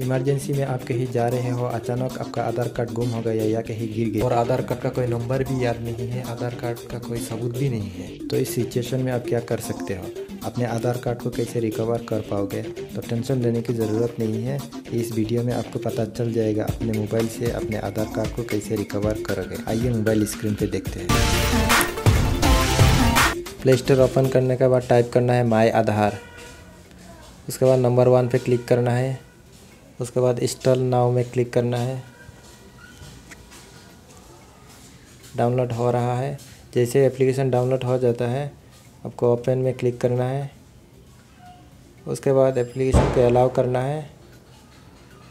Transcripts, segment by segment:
Emergency में आप कहीं जा रहे हो, अचानक आपका आधार कार्ड गुम हो गया या कहीं गिर गया और आधार कार्ड का कोई नंबर भी याद नहीं है, आधार कार्ड का कोई सबूत भी नहीं है, तो इस सिचुएशन में आप क्या कर सकते हो, अपने आधार कार्ड को कैसे रिकवर कर पाओगे, तो टेंशन लेने की ज़रूरत नहीं है। इस वीडियो में आपको पता चल जाएगा अपने मोबाइल से अपने आधार कार्ड को कैसे रिकवर करोगे। आइए मोबाइल स्क्रीन पर देखते हैं। प्ले स्टोर ओपन करने के बाद टाइप करना है माय आधार, उसके बाद नंबर 1 पे क्लिक करना है, उसके बाद इंस्टॉल नाउ में क्लिक करना है। डाउनलोड हो रहा है, जैसे एप्लीकेशन डाउनलोड हो जाता है आपको ओपन में क्लिक करना है, उसके बाद एप्लीकेशन को अलाउ करना है,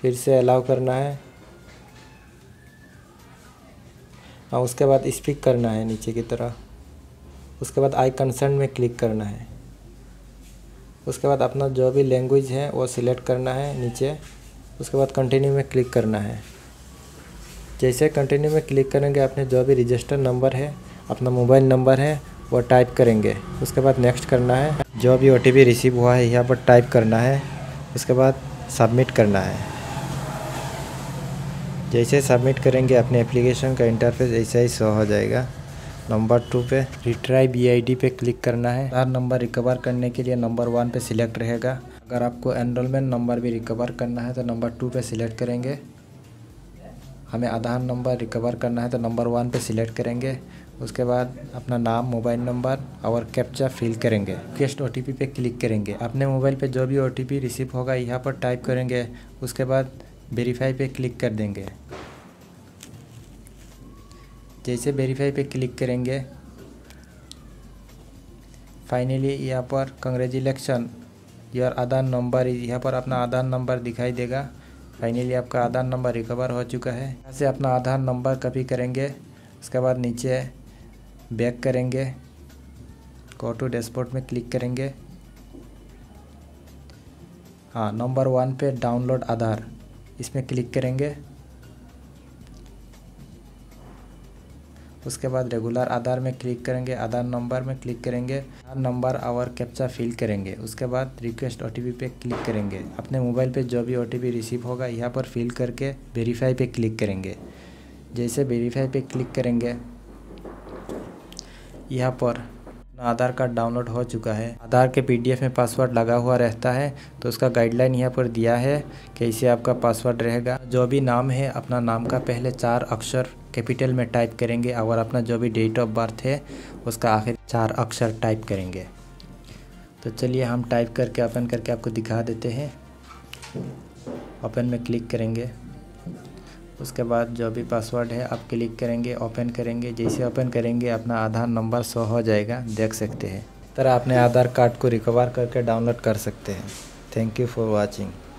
फिर से अलाउ करना है और उसके बाद स्पीक करना है नीचे की तरफ, उसके बाद आई कंसर्न में क्लिक करना है, उसके बाद अपना जो भी लैंग्वेज है वो सिलेक्ट करना है नीचे, उसके बाद कंटिन्यू में क्लिक करना है। जैसे कंटिन्यू में क्लिक करेंगे आपने जो भी रजिस्टर नंबर है, अपना मोबाइल नंबर है वो टाइप करेंगे, उसके बाद नेक्स्ट करना है, जो भी OTP रिसीव हुआ है यहाँ पर टाइप करना है, उसके बाद सबमिट करना है। जैसे सबमिट करेंगे अपने एप्लीकेशन का इंटरफेस ऐसा ही शो हो जाएगा। नंबर 2 पे रिट्राई BID पे क्लिक करना है। आधार नंबर रिकवर करने के लिए नंबर 1 पे सिलेक्ट रहेगा। अगर आपको एनरोलमेंट नंबर भी रिकवर करना है तो नंबर 2 पे सिलेक्ट करेंगे। हमें आधार नंबर रिकवर करना है तो नंबर 1 पे सिलेक्ट करेंगे। उसके बाद अपना नाम, मोबाइल नंबर और कैप्चा फिल करेंगे। रिक्वेस्ट OTP पे क्लिक करेंगे। अपने मोबाइल पे जो भी OTP रिसीव होगा यहाँ पर टाइप करेंगे, उसके बाद वेरीफाई पे क्लिक कर देंगे। जैसे वेरीफाई पे क्लिक करेंगे फाइनली यहाँ पर कंग्रेचुलेक्शन योर आधार नंबर, यहाँ पर अपना आधार नंबर दिखाई देगा। फाइनली आपका आधार नंबर रिकवर हो चुका है। यहाँ से अपना आधार नंबर कॉपी करेंगे, उसके बाद नीचे बैक करेंगे, गो टू डैशबोर्ड में क्लिक करेंगे। हाँ, नंबर 1 पे डाउनलोड आधार इसमें क्लिक करेंगे। उसके बाद रेगुलर आधार में क्लिक करेंगे, आधार नंबर में क्लिक करेंगे, आधार नंबर और कैप्चा फिल करेंगे। उसके बाद रिक्वेस्ट OTP पे क्लिक करेंगे। अपने मोबाइल पे जो भी OTP रिसीव होगा यहाँ पर फिल करके वेरीफाई पे क्लिक करेंगे। जैसे वेरीफाई पे क्लिक करेंगे यहाँ पर आधार कार्ड डाउनलोड हो चुका है। आधार के PDF में पासवर्ड लगा हुआ रहता है, तो उसका गाइडलाइन यहाँ पर दिया है कैसे आपका पासवर्ड रहेगा। जो भी नाम है अपना नाम का पहले 4 अक्षर कैपिटल में टाइप करेंगे और अपना जो भी डेट ऑफ बर्थ है उसका आखिर 4 अक्षर टाइप करेंगे। तो चलिए हम टाइप करके ओपन करके आपको दिखा देते हैं। ओपन में क्लिक करेंगे, उसके बाद जो भी पासवर्ड है आप क्लिक करेंगे, ओपन करेंगे। जैसे ओपन करेंगे अपना आधार नंबर शो हो जाएगा, देख सकते हैं। इस तरह अपने आधार कार्ड को रिकवर करके डाउनलोड कर सकते हैं। Thank you for watching.